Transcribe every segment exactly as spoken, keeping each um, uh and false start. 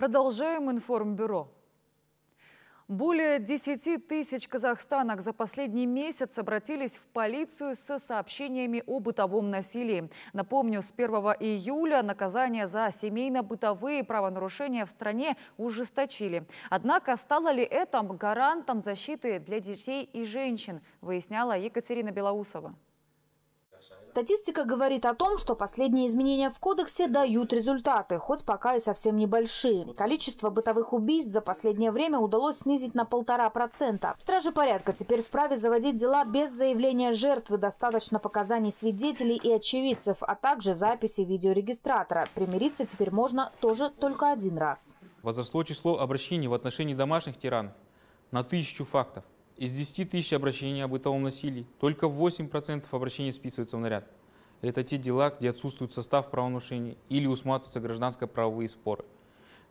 Продолжаем информбюро. Более десяти тысяч казахстанок за последний месяц обратились в полицию со сообщениями о бытовом насилии. Напомню, с первого июля наказание за семейно-бытовые правонарушения в стране ужесточили. Однако, стало ли это гарантом защиты для детей и женщин, выясняла Екатерина Белоусова. Статистика говорит о том, что последние изменения в кодексе дают результаты, хоть пока и совсем небольшие. Количество бытовых убийств за последнее время удалось снизить на полтора процента. Стражи порядка теперь вправе заводить дела без заявления жертвы, достаточно показаний свидетелей и очевидцев, а также записи видеорегистратора. Примириться теперь можно тоже только один раз. Возросло число обращений в отношении домашних тиранов на тысячу фактов. Из десяти тысяч обращений о бытовом насилии только восемь процентов обращений списывается в наряд. Это те дела, где отсутствует состав правонарушений или усматриваются гражданско-правовые споры.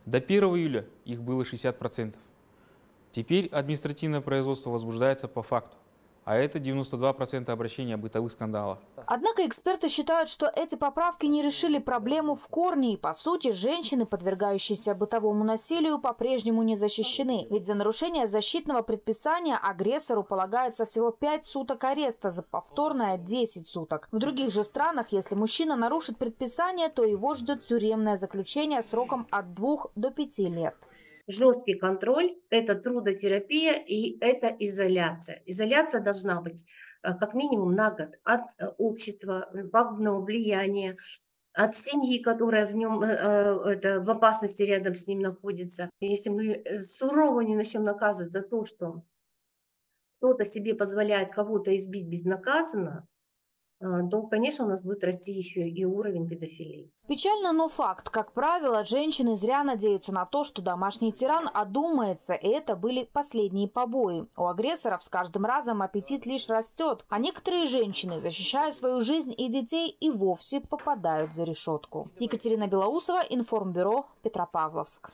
До первого июля их было шестьдесят процентов. Теперь административное производство возбуждается по факту. А это девяносто два процента обращений о бытовых скандалах. Однако эксперты считают, что эти поправки не решили проблему в корне. И по сути, женщины, подвергающиеся бытовому насилию, по-прежнему не защищены. Ведь за нарушение защитного предписания агрессору полагается всего пять суток ареста, за повторное – десять суток. В других же странах, если мужчина нарушит предписание, то его ждет тюремное заключение сроком от двух до пяти лет. Жесткий контроль – это трудотерапия и это изоляция. Изоляция должна быть как минимум на год от общества, пагубного влияния, от семьи, которая в нем это, в опасности рядом с ним находится. Если мы сурово не начнем наказывать за то, что кто-то себе позволяет кого-то избить безнаказанно, то, конечно, у нас будет расти еще и уровень педофилии. Печально, но факт. Как правило, женщины зря надеются на то, что домашний тиран одумается, и это были последние побои. У агрессоров с каждым разом аппетит лишь растет, а некоторые женщины защищают свою жизнь и детей и вовсе попадают за решетку. Екатерина Белоусова, Информбюро, Петропавловск.